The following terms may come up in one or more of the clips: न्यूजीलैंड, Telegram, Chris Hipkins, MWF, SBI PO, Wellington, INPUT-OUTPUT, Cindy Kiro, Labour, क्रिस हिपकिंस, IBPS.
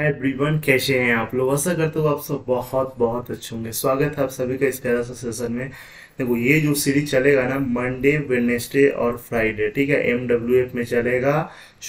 Everyone कैसे हैं आप लोग। ऐसा करते हो आप सब बहुत बहुत अच्छे होंगे। स्वागत है आप सभी का इस तरह से सेशन में। देखो ये जो सीरीज चलेगा ना मंडे वेडनेसडे और फ्राइडे, ठीक है, MWF में चलेगा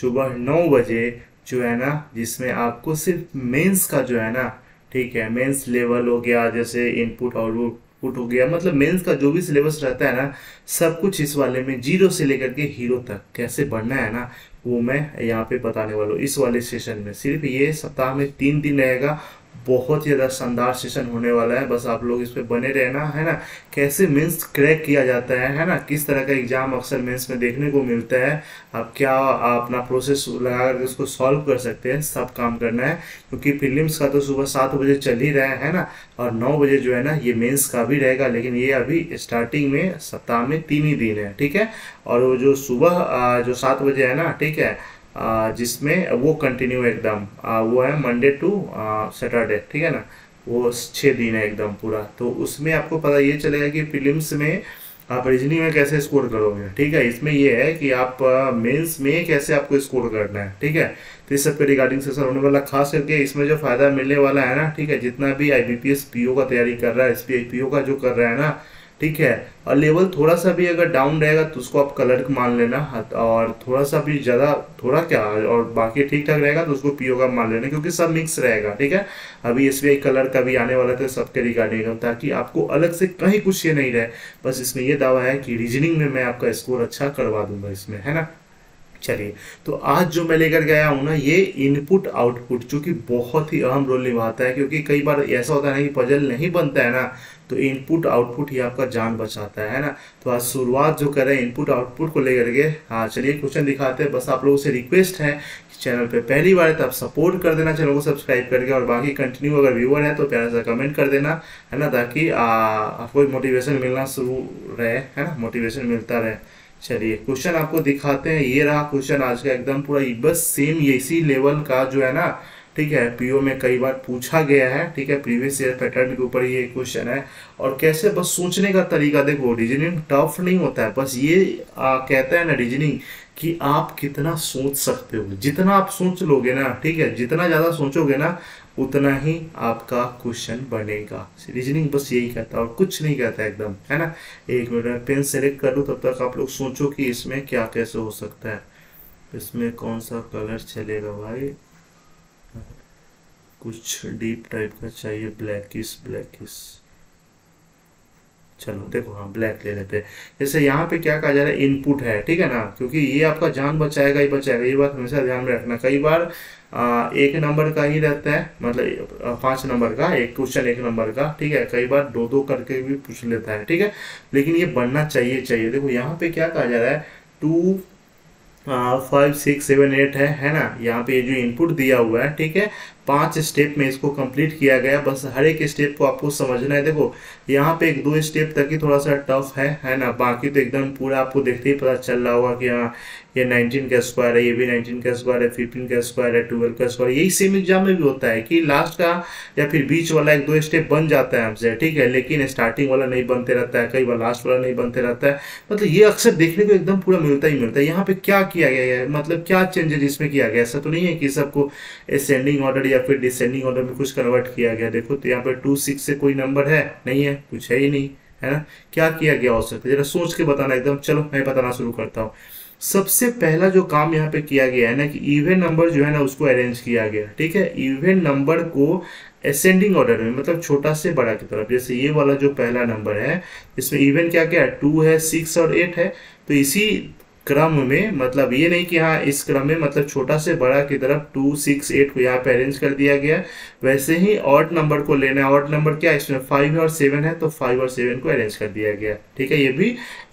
सुबह 9 बजे जो है ना, जिसमें आपको सिर्फ मेंस का जो है ना, ठीक है, मेंस लेवल हो गया, जैसे इनपुट आउटपुट हो गया, मतलब मेंस का जो भी सिलेबस रहता है ना सब कुछ इस वाले में जीरो से लेकर के हीरो तक कैसे बढ़ना है ना, वो मैं यहाँ पे बताने वाला हूँ इस वाले सेशन में। सिर्फ ये सप्ताह में 3 दिन रहेगा, बहुत ज़्यादा शानदार सेशन होने वाला है। बस आप लोग इस पे बने रहना, है ना, कैसे मेंस क्रैक किया जाता है ना, किस तरह का एग्जाम अक्सर मेंस में देखने को मिलता है, आप क्या अपना प्रोसेस लगा करके उसको सॉल्व कर सकते हैं, सब काम करना है। क्योंकि प्रीलिम्स का तो सुबह 7 बजे चल ही रहा है ना, और 9 बजे जो है ना ये मेंस का भी रहेगा, लेकिन ये अभी स्टार्टिंग में सप्ताह में 3 ही दिन है, ठीक है। और वो जो सुबह जो 7 बजे है ना, ठीक है, जिसमें वो कंटिन्यू एकदम वो है मंडे टू सैटरडे, ठीक है ना, वो 6 दिन है एकदम पूरा। तो उसमें आपको पता ये चलेगा कि प्रीलिम्स में आप रीजनिंग में कैसे स्कोर करोगे, ठीक है। इसमें ये है कि आप मेंस में कैसे आपको स्कोर करना है, ठीक है। तो इस सब के रिगार्डिंग सेशन होने वाला, खास करके इसमें जो फायदा मिलने वाला है ना, ठीक है, जितना भी IBPS PO का तैयारी कर रहा है, SBI PO का जो कर रहा है ना, ठीक है, और लेवल थोड़ा सा भी अगर डाउन रहेगा तो उसको आप क्लर्क मान लेना, और थोड़ा सा भी ज़्यादा थोड़ा क्या, और बाकी ठीक ठाक रहेगा तो उसको पीओ का मान लेना, क्योंकि सब मिक्स रहेगा, ठीक है। अभी SBI क्लर्क का भी आने वाला था सबके रिगार्डिंग, ताकि आपको अलग से कहीं कुछ ये नहीं रहे। बस इसमें यह दावा है कि रीजनिंग में मैं आपका स्कोर अच्छा करवा दूंगा इसमें, है ना। चलिए, तो आज जो मैं लेकर गया हूँ ना ये इनपुट आउटपुट, जो कि बहुत ही अहम रोल निभाता है, क्योंकि कई बार ऐसा होता है ना कि पजल नहीं बनता है ना, तो इनपुट आउटपुट ही आपका जान बचाता है ना। तो आज शुरुआत जो करें इनपुट आउटपुट को लेकर के। हाँ चलिए, क्वेश्चन दिखाते हैं। बस आप लोगों से रिक्वेस्ट है कि चैनल पे पहली बार है तो आप सपोर्ट कर देना चैनल को सब्सक्राइब करके, और बाकी कंटिन्यू अगर व्यूअर है तो प्यार से कमेंट कर देना, है ना, ताकि आपको मोटिवेशन मिलना शुरू रहे, है ना, मोटिवेशन मिलता रहे। चलिए क्वेश्चन आपको दिखाते हैं। ये रहा क्वेश्चन आज का एकदम पूरा, बस सेम ये इसी लेवल का जो है ना, ठीक है, पीओ में कई बार पूछा गया है, ठीक है, प्रीवियस ईयर पैटर्न के ऊपर ये क्वेश्चन है। और कैसे, बस सोचने का तरीका देखो, रीजनिंग टफ नहीं होता है, बस ये कहता है ना रीजनिंग कि आप कितना सोच सकते हो। जितना आप सोच लोगे ना, ठीक है, जितना ज़्यादा सोचोगे ना उतना ही आपका क्वेश्चन बनेगा। रीजनिंग बस यही कहता है और कुछ नहीं कहता एकदम, है ना। एक मिनट में पेन सेलेक्ट कर लूँ, तब तक आप लोग सोचो कि इसमें क्या कैसे हो सकता है, इसमें कौन सा कलर चलेगा। भाई कुछ डीप टाइप का चाहिए, ब्लैकिश ब्लैकिश, चलो देखो, हाँ ब्लैक ले लेते हैं। जैसे यहाँ पे क्या कहा जा रहा है, इनपुट है, ठीक है ना, क्योंकि ये आपका जान बचाएगा ही बचाएगा, ये बात हमेशा ध्यान में रखना। कई बार 1 नंबर का ही रहता है, मतलब 5 नंबर का एक क्वेश्चन, 1 नंबर का, ठीक है, कई बार 2-2 करके भी पूछ लेता है, ठीक है, लेकिन ये बनना चाहिए। देखो यहाँ पे क्या कहा जा रहा है, 2 5 6 7 8 है ना, यहाँ पे ये जो इनपुट दिया हुआ है, ठीक है, 5 स्टेप में इसको कंप्लीट किया गया। बस हर एक स्टेप को आपको समझना है। देखो यहाँ पे 1-2 स्टेप तक ही थोड़ा सा टफ है ना, बाकी तो एकदम पूरा आपको देखते ही पता चल रहा होगा कि हाँ ये 19 का स्क्वायर है, ये भी 19 का स्क्वायर है, 15 का स्क्वायर है, 12 का स्क्वायर। यही सेम एग्जाम में भी होता है कि लास्ट का या फिर बीच वाला 1-2 स्टेप बन जाता है हमसे, ठीक है, लेकिन स्टार्टिंग वाला नहीं बनते रहता है, कई बार लास्ट वाला नहीं बनते रहता है, मतलब ये अक्सर देखने को एकदम पूरा मिलता ही मिलता है। यहाँ पे क्या किया गया है, मतलब क्या चेंजेज इसमें किया गया, ऐसा तो नहीं है कि सबको असेंडिंग ऑर्डर या फिर डिसेंडिंग ऑर्डर में कुछ कन्वर्ट किया गया। देखो तो यहाँ पे 2 6 से कोई नंबर है नहीं, है कुछ है ही नहीं, है ना, क्या किया गया हो सकता है, जरा सोच के बताना एकदम। चलो मैं बताना शुरू करता हूँ। सबसे पहला जो काम यहाँ पे किया गया है ना कि इवन नंबर जो है ना उसको अरेंज किया गया, ठीक है, इवन नंबर को असेंडिंग ऑर्डर में, मतलब छोटा से बड़ा की तरफ। जैसे ये वाला जो पहला नंबर है इसमें इवन क्या क्या है, 2 है 6 और 8 है, तो इसी क्रम में, मतलब ये नहीं कि हाँ इस क्रम में, मतलब छोटा से बड़ा की तरफ 2 6 8 को यहाँ पे अरेंज कर दिया गया। वैसे ही ऑड नंबर को लेना है, ऑड नंबर क्या है इसमें 5 और 7 है, तो 5 और 7 को अरेंज कर दिया गया, ठीक है, ये भी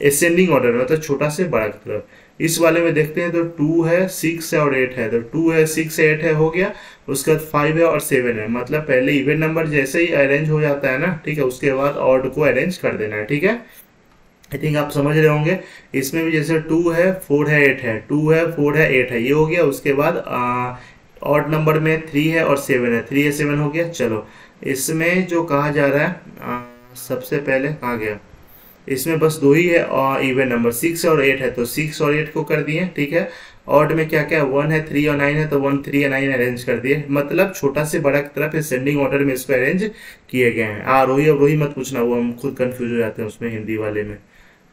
असेंडिंग ऑर्डर, मतलब छोटा से बड़ा की तरफ। इस वाले में देखते हैं तो 2 है 6 और 8 है, तो 2 है 6 8 है हो गया, उसके बाद 5 है और 7 है, मतलब पहले इवन नंबर जैसे ही अरेंज हो जाता है ना, ठीक है, उसके बाद ऑड को अरेंज कर देना है, ठीक है। आई थिंक आप समझ रहे होंगे। इसमें भी जैसे 2 है 4 है 8 है, 2 है 4 है 8 है, ये हो गया, उसके बाद ऑड नंबर में 3 है और 7 है, 3 है 7 हो गया। चलो इसमें जो कहा जा रहा है सबसे पहले कहा गया, इसमें बस 2 ही है और इवन नंबर 6 और 8 है, तो 6 और 8 को कर दिए, ठीक है, ऑड में क्या क्या है, 1 है 3 और 9 है, तो 1 3 और 9 अरेंज कर दिए, मतलब छोटा से बड़ा की तरफ असेंडिंग ऑर्डर में इसको अरेंज किए गए हैं। आरोही और रोही मत पूछना, वो हम खुद कंफ्यूज हो जाते हैं उसमें हिंदी वाले में,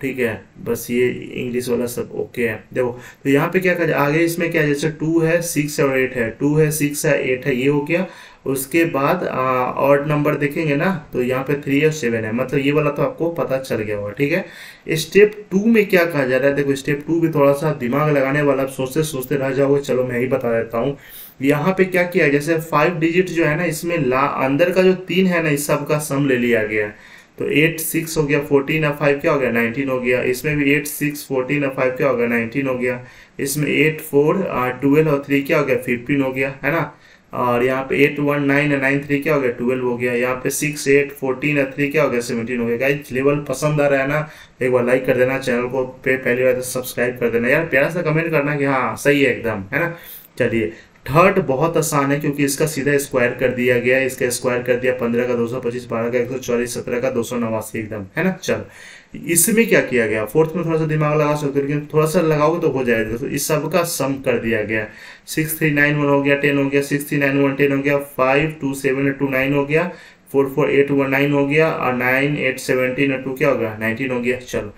ठीक है। बस ये इंग्लिश वाला सब ओके है। देखो तो यहाँ पे क्या कर आगे इसमें क्या, जैसे 2 है 6 और 8 है, 2 है 6 है 8 है, ये हो गया। उसके बाद ऑड नंबर देखेंगे ना, तो यहाँ पे 3 और 7 है, मतलब ये वाला तो आपको पता चल गया होगा, ठीक है। स्टेप 2 में क्या कहा जा रहा है, देखो स्टेप 2 भी थोड़ा सा दिमाग लगाने वाला, आप सोचते सोचते रह जाओगे, चलो मैं ही बता देता हूँ। यहाँ पे क्या किया, जैसे 5 डिजिट जो है ना, इसमें अंदर का जो 3 है ना, इस सब का सम ले लिया गया है। तो 8 6 हो गया 14 और 5 क्या हो गया 19 हो गया। इसमें भी 8 6 14 और 5 क्या हो गया 19 हो गया। इसमें 8 4 12 और 3 क्या हो गया 15 हो गया, है ना। और यहाँ पे 8 1 9 और 9 3 क्या हो गया 12 हो गया। यहाँ पे 6 8 14 और 3 क्या हो गया 17 हो गया। गाइस लेवल पसंद आ रहा है ना, एक बार लाइक कर देना, चैनल को पहली बार तो सब्सक्राइब कर देना यार, प्यार से कमेंट करना कि हाँ सही है एकदम, है ना। चलिए थर्ड बहुत आसान है क्योंकि इसका सीधा स्क्वायर कर दिया गया है, इसका स्क्वायर कर दिया 15 का 225, 12 का 144, 17 का 289 एकदम, है ना। चलो इसमें क्या किया गया, फोर्थ में थोड़ा सा दिमाग लगा सकते हो, लेकिन थोड़ा सा लगाओगे तो हो जाएगा। तो इस सब का सम कर दिया गया, 6 3 9 1 हो गया 10 हो गया, 6 3 9 1 10 हो गया, 5 2 7 2 9 हो गया, 4 4 8 1 9 हो गया, और 9 8 17 और 2 क्या हो गया 19 हो गया। चलो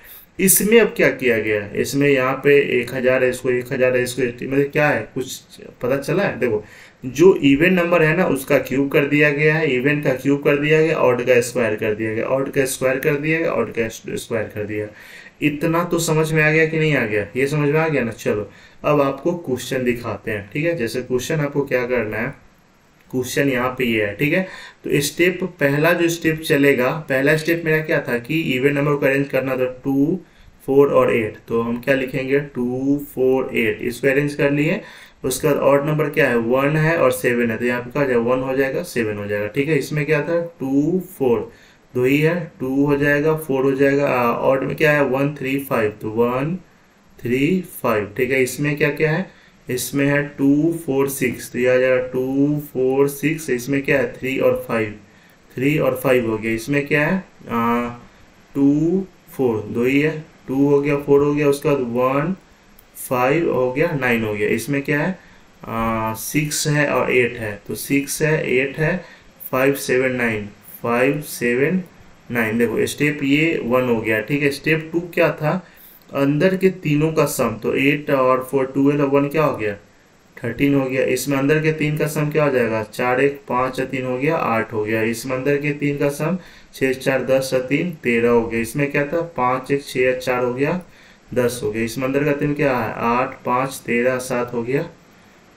इसमें अब क्या किया गया, इसमें यहाँ पे 1000 है, इसको 1000 है, इसको 80, मतलब क्या है कुछ पता चला है। देखो जो इवेंट नंबर है ना उसका क्यूब कर दिया गया है, इवेंट का क्यूब कर दिया गया, ऑड का स्क्वायर कर दिया गया, ऑड का स्क्वायर कर दिया गया, ऑड का स्क्वायर कर दिया। इतना तो समझ में आ गया कि नहीं आ गया, ये समझ में आ गया ना। चलो अब आपको क्वेश्चन दिखाते हैं, ठीक है। जैसे क्वेश्चन आपको क्या करना है, क्वेश्चन यहाँ पे ये है, ठीक है। तो स्टेप पहला जो स्टेप चलेगा, पहला स्टेप मेरा क्या था कि इवेंट नंबर को अरेंज करना था 2 4 और 8, तो हम क्या लिखेंगे 2 4 8, इसको अरेंज कर लिए। उसके बाद ऑड नंबर क्या है 1 है और 7 है, तो यहाँ पे क्या हो जाएगा 1 हो जाएगा 7 हो जाएगा, ठीक है। इसमें क्या था 2 4 दो ही है, 2 हो जाएगा 4 हो जाएगा। ऑड में क्या है 1 3 5, तो 1 3 5, ठीक है। इसमें क्या क्या है, इसमें है 2 4 6, तो ये आ जाएगा 2 4 6। इसमें क्या है 3 और 5 हो गया। इसमें क्या है 2 4 दो ही है, 2 हो गया 4 हो गया। उसके बाद 1 5 हो गया 9 हो गया। इसमें क्या है 6 है और 8 है, तो 6 है 8 है 5 7 9 5 7 9। देखो स्टेप ये 1 हो गया, ठीक है। स्टेप 2 क्या था, अंदर के तीनों का सम, तो 8 और 4 12 और 1 क्या हो गया 13 हो गया। इसमें अंदर के 3 का सम क्या हो जाएगा 4 1 5 और 3 हो गया 8 हो गया। इसमें अंदर के 3 का सम 6 4 10 और 3 13 हो गया। इसमें क्या था 5 1 6 4 हो गया 10 हो गया। इसमें अंदर का 3 क्या है 8 5 13 7 हो गया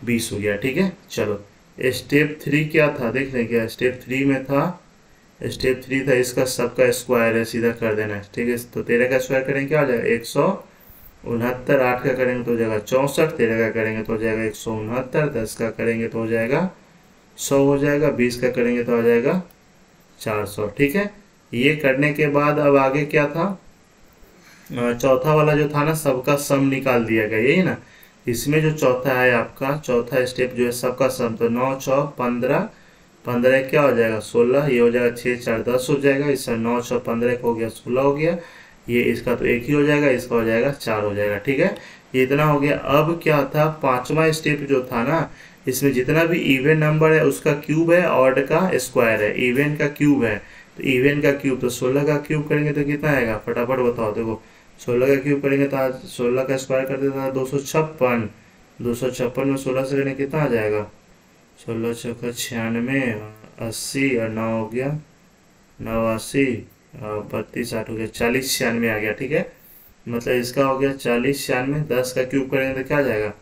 20 हो गया, ठीक है। चलो स्टेप 3 क्या था देख लें, क्या स्टेप 3 में था, स्टेप 3 था इसका सबका स्क्वायर है, सीधा कर देना है, ठीक है। तो 13 का स्क्वायर करेंगे क्या हो जाएगा 169, 8 का करेंगे तो हो जाएगा 64, 13 का करेंगे तो हो जाएगा 169, 10 का करेंगे तो हो जाएगा 100 हो जाएगा, 20 का करेंगे तो आ जाएगा 400, ठीक है। ये करने के बाद अब आगे क्या था, चौथा वाला जो था ना सबका सम निकाल दिया गया, यही ना। इसमें जो चौथा है आपका, चौथा स्टेप जो है सबका सम, तो 9 6 15 क्या हो जाएगा 16, ये हो जाएगा 6 4 10 हो जाएगा। इसका 9 6 15 हो गया 16 हो गया। ये इसका तो 1 ही हो जाएगा, इसका हो जाएगा 4 हो जाएगा, ठीक है। ये इतना हो गया। अब क्या था 5वां स्टेप जो था ना, इसमें जितना भी इवेंट नंबर है उसका क्यूब है, ऑड का स्क्वायर है, इवेंट का क्यूब है, तो इवेंट का क्यूब, तो 16 का क्यूब करेंगे तो कितना आएगा फटाफट बताओ। देखो 16 का क्यूब करेंगे तो 16 का स्क्वायर कर देता था 256, 256 में 16 से करेंगे कितना आ जाएगा 16 6 96, 80 और 9 हो गया 89, 32 8 हो गया 40 96 आ गया, ठीक है। मतलब इसका हो गया 40 96। 10 का क्यूब करेंगे तो क्या आ जाएगा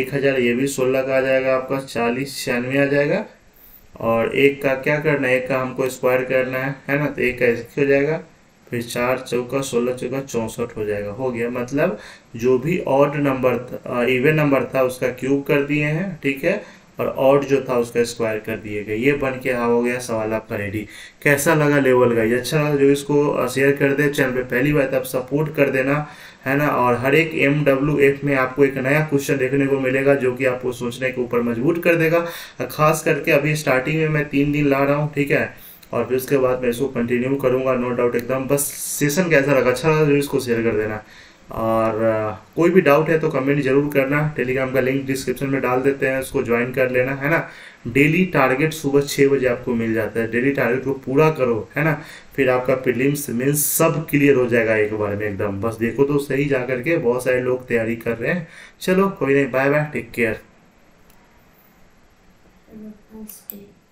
1000, ये भी 16 का आ जाएगा आपका 40 96 आ जाएगा। और 1 का क्या करना है, 1 का हमको स्क्वायर करना है ना, तो 1 का इसके हो जाएगा, फिर 4 चौका 16 चौका 64 हो जाएगा, हो गया। मतलब जो भी ऑड नंबर इवन नंबर था उसका क्यूब कर दिए हैं, ठीक है, और ऑड जो था उसका स्क्वायर कर दिए गए। ये बन के हो गया सवाल आपका रेडी। कैसा लगा लेवल गाइस, अच्छा लगा जो इसको शेयर कर दे, चैनल पे पहली बार तो आप सपोर्ट कर देना, है ना। और हर एक MWF में आपको एक नया क्वेश्चन देखने को मिलेगा जो कि आपको सोचने के ऊपर मजबूर कर देगा। खास करके अभी स्टार्टिंग में मैं 3 दिन ला रहा हूँ, ठीक है, और फिर उसके बाद मैं इसको कंटिन्यू करूँगा, नो डाउट एकदम। बस सेशन कैसा लगा, अच्छा लगा जो इसको शेयर कर देना। और कोई भी डाउट है तो कमेंट जरूर करना। टेलीग्राम का लिंक डिस्क्रिप्शन में डाल देते हैं, उसको ज्वाइन कर लेना, है ना। डेली टारगेट सुबह 6 बजे आपको मिल जाता है, डेली टारगेट को पूरा करो, है ना, फिर आपका प्रीलिम्स मेंस सब क्लियर हो जाएगा एक बार में एकदम। बस देखो तो सही जा करके, बहुत सारे लोग तैयारी कर रहे हैं। चलो कोई नहीं, बाय बाय, टेक केयर।